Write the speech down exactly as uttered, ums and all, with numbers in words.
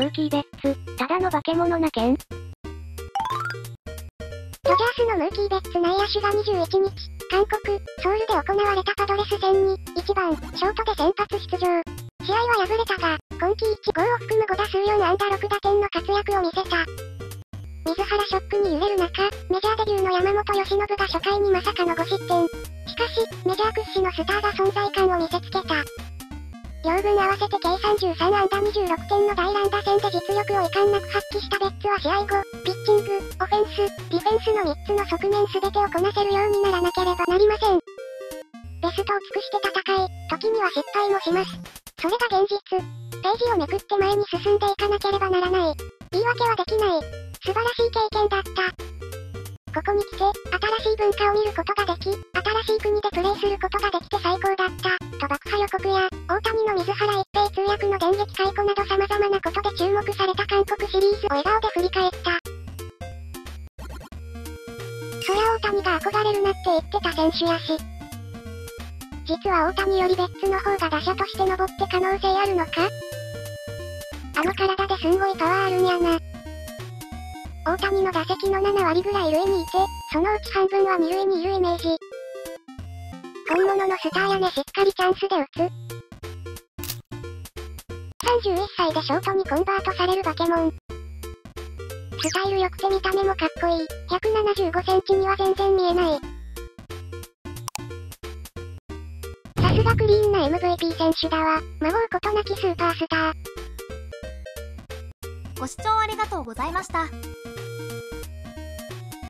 ムーキーベッツ、ただの化け物な剣？ドジャースのムーキー・ベッツ内野手がにじゅういちにち、韓国、ソウルで行われたパドレス戦に、いちばん、ショートで先発出場。試合は敗れたが、今季いちごうを含むごだすうよんあんだろくだてんの活躍を見せた。水原ショックに揺れる中、メジャーデビューの山本由伸が初回にまさかのごしってん。しかし、メジャー屈指のスターが存在感を見せつけた。両軍合わせて計さんじゅうさんあんだにじゅうろくてんの大乱打線で実力を遺憾なく発揮したベッツは試合後、ピッチング、オフェンス、ディフェンスのみっつの側面全てをこなせるようにならなければなりません。ベストを尽くして戦い、時には失敗もします。それが現実。ページをめくって前に進んでいかなければならない。言い訳はできない。素晴らしい経験だった。ここに来て、新しい文化を見ることができ、新しい国でプレーすることができて最高だった。と爆破予告や大谷の水原一平通訳の電撃解雇など様々なことで注目された韓国シリーズを笑顔で振り返った。そりゃ大谷が憧れるなって言ってた選手やし、実は大谷よりベッツの方が打者として上って可能性あるのか。あの体ですんごいパワーあるんやな。大谷の打席のななわりぐらい塁にいて、そのうち半分はにるいにいるイメージ。本物のスターやね。しっかりチャンスで打つ。さんじゅういっさいでショートにコンバートされるバケモン。スタイル良くて見た目もかっこいい。ひゃくななじゅうごセンチには全然見えない。さすがクリーンな エムブイピー 選手だわ。まごうことなきスーパースター。ご視聴ありがとうございました。